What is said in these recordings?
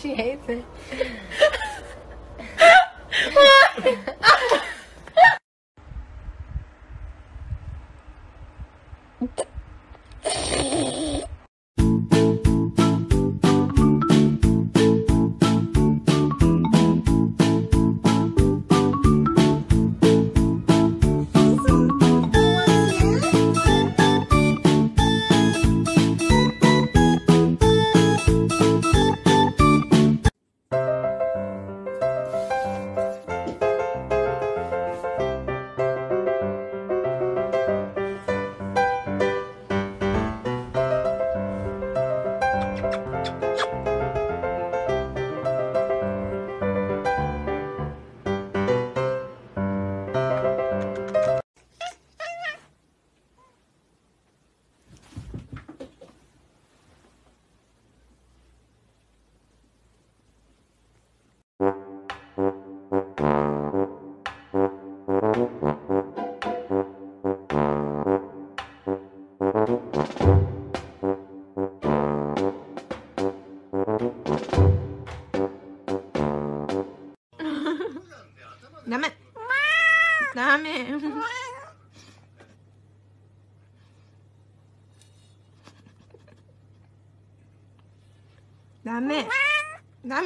She hates it.ダメ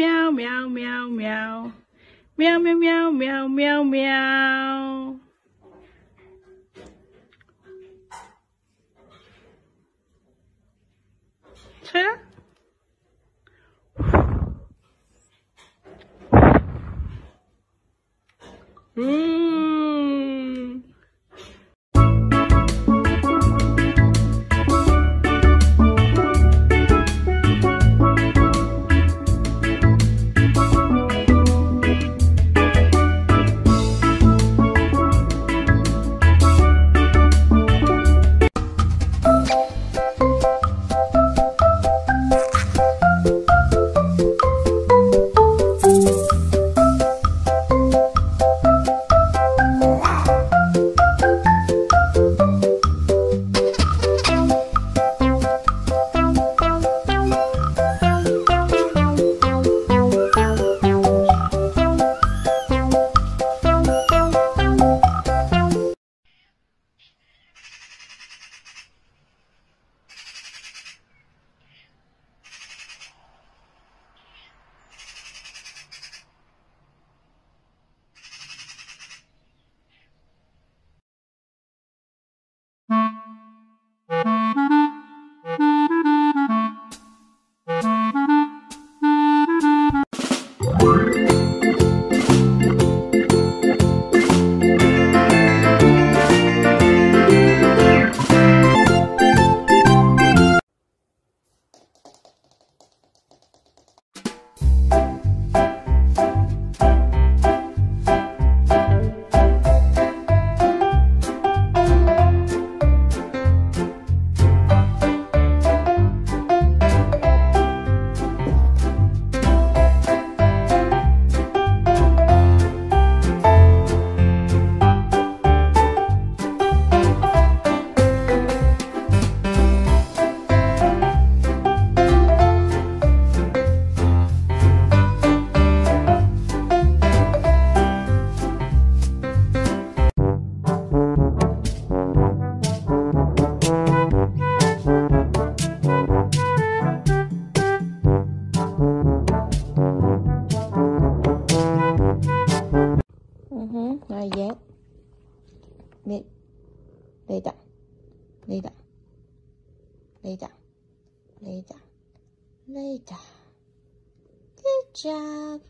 Meow meow meow. Check. lay down. Good job.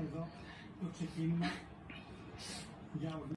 Εδώ το ξεκίνημα για όλους.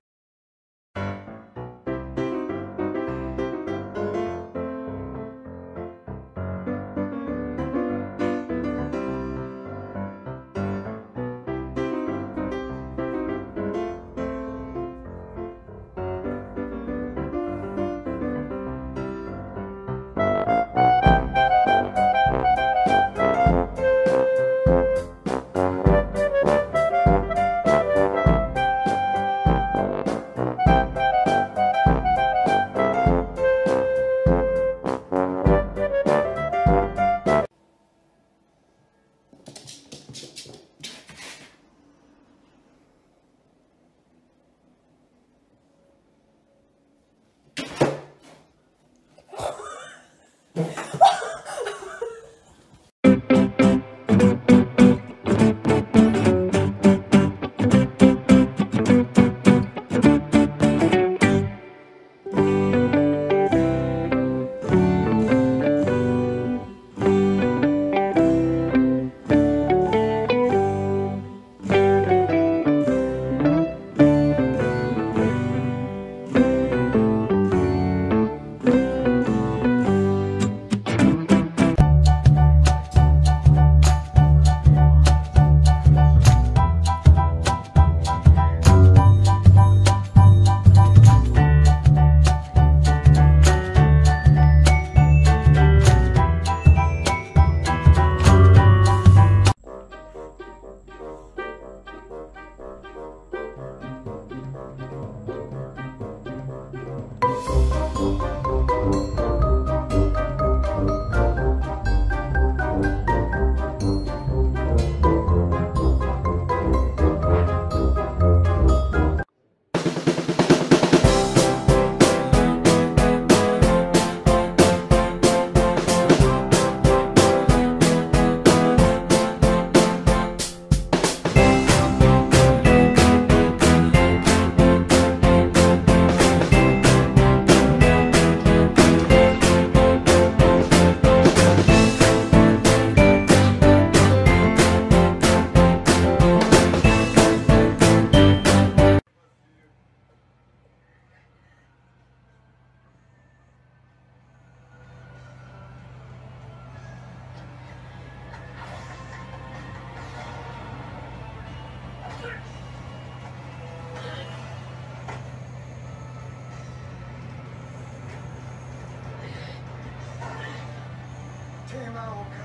Came out.